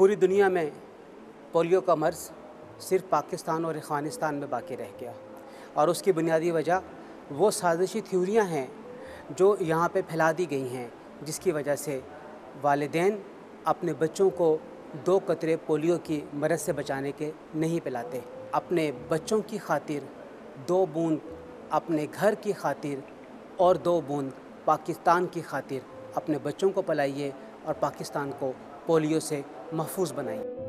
पूरी दुनिया में पोलियो का मर्ज़ सिर्फ पाकिस्तान और अफ़गानिस्तान में बाकी रह गया और उसकी बुनियादी वजह वो साजिशी थ्योरियाँ हैं जो यहाँ पे फैला दी गई हैं, जिसकी वजह से वालिदैन अपने बच्चों को दो कतरे पोलियो की मदद से बचाने के नहीं पिलाते। अपने बच्चों की खातिर दो बूंद, अपने घर की खातिर और दो बूंद पाकिस्तान की खातिर अपने बच्चों को पिलाइए और पाकिस्तान को पोलियो से महफूज बनाइए।